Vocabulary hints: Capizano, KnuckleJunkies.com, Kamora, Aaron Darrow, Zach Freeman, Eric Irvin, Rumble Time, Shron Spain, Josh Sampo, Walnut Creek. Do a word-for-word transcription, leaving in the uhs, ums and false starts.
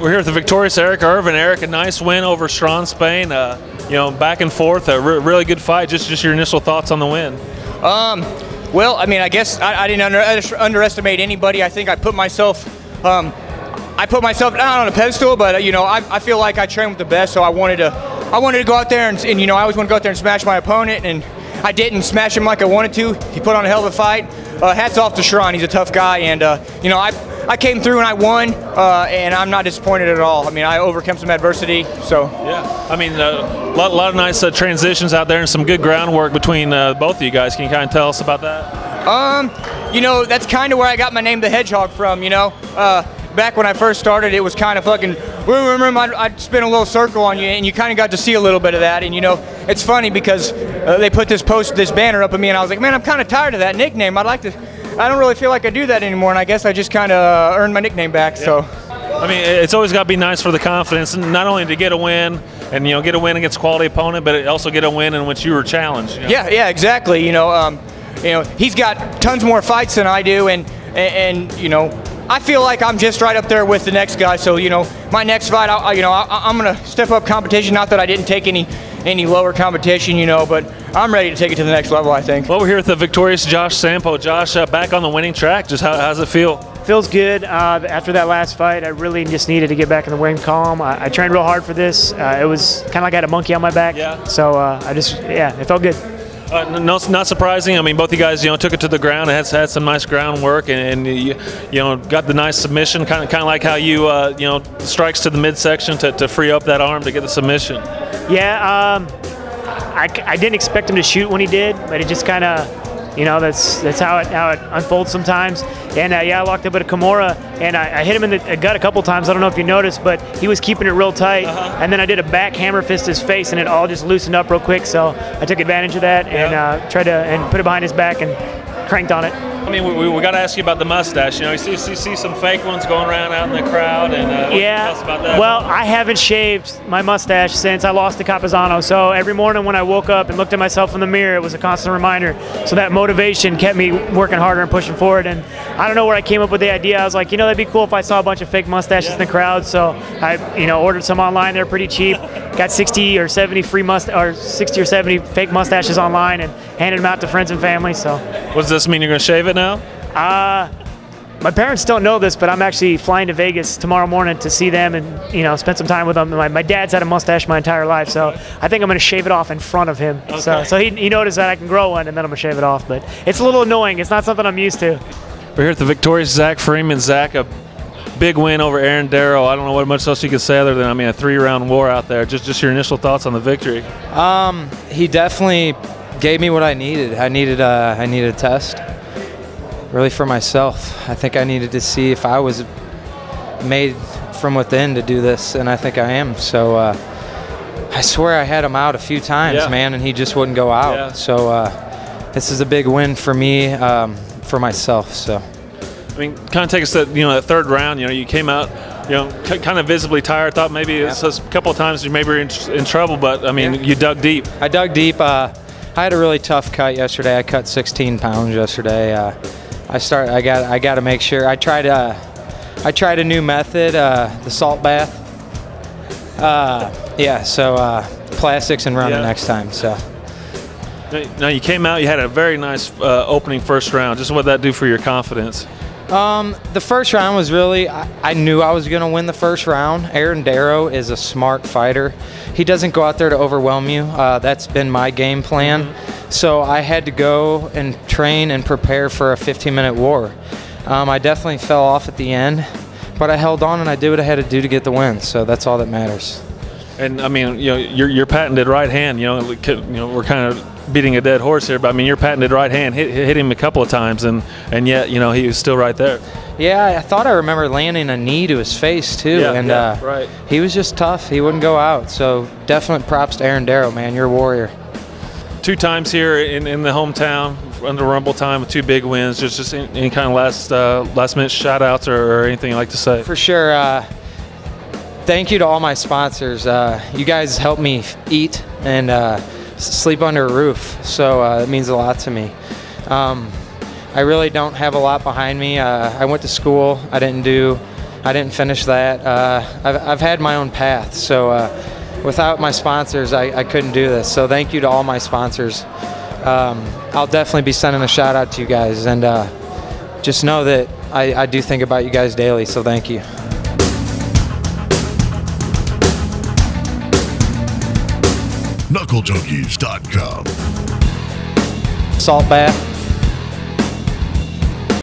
We're here with the victorious Eric Irvin. Eric, a nice win over Shron Spain. Uh, you know, back and forth, a re really good fight. Just, just your initial thoughts on the win. Um, well, I mean, I guess I, I didn't under, under, underestimate anybody. I think I put myself, um, I put myself not on a pedestal, but you know, I, I feel like I trained with the best, so I wanted to, I wanted to go out there and, and you know, I always want to go out there and smash my opponent, and I didn't smash him like I wanted to. He put on a hell of a fight. Uh, hats off to Shron. He's a tough guy, and uh, you know, I. I came through and I won, uh, and I'm not disappointed at all. I mean, I overcame some adversity, so. Yeah, I mean, uh, a lot, lot of nice uh, transitions out there and some good groundwork between uh, both of you guys. Can you kind of tell us about that? Um, you know, that's kind of where I got my name, The Hedgehog, from, you know. Uh, back when I first started, it was kind of fucking, I'd, I'd spin a little circle on you, and you kind of got to see a little bit of that, and you know, it's funny because uh, they put this post, this banner up at me, and I was like, man, I'm kind of tired of that nickname. I'd like to, I don't really feel like I do that anymore, and I guess I just kind of earned my nickname back. Yeah. So, I mean, it's always got to be nice for the confidence, not only to get a win and you know get a win against a quality opponent, but also get a win in which you were challenged. You know? Yeah, yeah, exactly. You know, um, you know, he's got tons more fights than I do, and, and and you know, I feel like I'm just right up there with the next guy. So you know, my next fight, I, you know, I, I'm gonna step up competition. Not that I didn't take any. any lower competition, you know, but I'm ready to take it to the next level, I think. Well, we're here with the victorious Josh Sampo. Josh, uh, back on the winning track. Just how does it feel? Feels good. Uh, after that last fight, I really just needed to get back in the win column. I, I trained real hard for this. Uh, it was kind of like I had a monkey on my back. Yeah. So uh, I just, yeah, it felt good. Uh, no, not surprising. I mean, both you guys, you know, took it to the ground and had, had some nice groundwork, and, and you, you know, got the nice submission. Kind of, kind of like how you, uh, you know, strikes to the midsection to, to free up that arm to get the submission. Yeah, um, I, I didn't expect him to shoot when he did, but it just kind of, you know, that's that's how it how it unfolds sometimes. And uh, yeah, I locked up at a Kamora, and I, I hit him in the gut a couple times. I don't know if you noticed, but he was keeping it real tight. Uh-huh. And then I did a back hammer fist to his face, and it all just loosened up real quick. So I took advantage of that, yeah. and uh, tried to and put it behind his back and cranked on it. I mean, we, we, we got to ask you about the mustache. You know, you see, you see some fake ones going around out in the crowd, and uh, yeah. What's about that? Well, I haven't shaved my mustache since I lost to Capizano. So every morning when I woke up and looked at myself in the mirror, it was a constant reminder. So that motivation kept me working harder and pushing forward. And I don't know where I came up with the idea. I was like, you know, that'd be cool if I saw a bunch of fake mustaches yeah. in the crowd. So I, you know, ordered some online. They're pretty cheap. Got sixty or seventy free must or sixty or seventy fake mustaches online and handed them out to friends and family. So. What does this mean? You're gonna shave it? Now? Uh, my parents don't know this, but I'm actually flying to Vegas tomorrow morning to see them and, you know, spend some time with them. My, my dad's had a mustache my entire life, so I think I'm going to shave it off in front of him. Okay. So, so he, he noticed that I can grow one, and then I'm going to shave it off. But it's a little annoying. It's not something I'm used to. We're here at the victorious Zach Freeman. Zach, a big win over Aaron Darrow. I don't know what much else you can say other than, I mean, a three-round war out there. Just, just your initial thoughts on the victory. Um, he definitely gave me what I needed. I needed, uh, I needed a test. Really for myself. I think I needed to see if I was made from within to do this, and I think I am. So uh, I swear I had him out a few times, yeah. man, and he just wouldn't go out. Yeah. So uh, this is a big win for me, um, for myself. So I mean, kind of take us to, you know, the third round. You know, you came out, you know, kind of visibly tired. Thought maybe yeah. it was a couple of times you maybe were in, in trouble, but I mean, yeah. you dug deep. I dug deep. Uh, I had a really tough cut yesterday. I cut sixteen pounds yesterday. Uh, I start. I got. I got to make sure. I tried. Uh, I tried a new method. Uh, the salt bath. Uh, yeah. So uh, plastics and running yeah. next time. So. Now you came out. You had a very nice uh, opening first round. Just what did that do for your confidence? Um, the first round was really. I, I knew I was going to win the first round. Aaron Darrow is a smart fighter. He doesn't go out there to overwhelm you. Uh, that's been my game plan. Mm-hmm. So I had to go and train and prepare for a fifteen minute war. Um, I definitely fell off at the end, but I held on and I did what I had to do to get the win. So that's all that matters. And I mean, you know, your, your patented right hand, you know, you know, we're kind of beating a dead horse here, but I mean, your patented right hand hit, hit him a couple of times, and, and yet, you know, he was still right there. Yeah, I thought I remember landing a knee to his face too, yeah, and yeah, uh, right. he was just tough. He wouldn't go out. So definite props to Aaron Darrow, man. You're a warrior. Two times here in, in the hometown, under Rumble time, with two big wins. Just, just any, any kind of last uh, last minute shout outs or, or anything you'd like to say? For sure. Uh, thank you to all my sponsors. Uh, you guys help me eat and uh, sleep under a roof, so uh, it means a lot to me. Um, I really don't have a lot behind me. Uh, I went to school. I didn't do I didn't finish that. Uh, I've, I've had my own path, so uh, without my sponsors, I, I couldn't do this. So thank you to all my sponsors. Um, I'll definitely be sending a shout out to you guys, and uh, just know that I, I do think about you guys daily, so thank you. Knuckle Junkies dot com. Salt bath.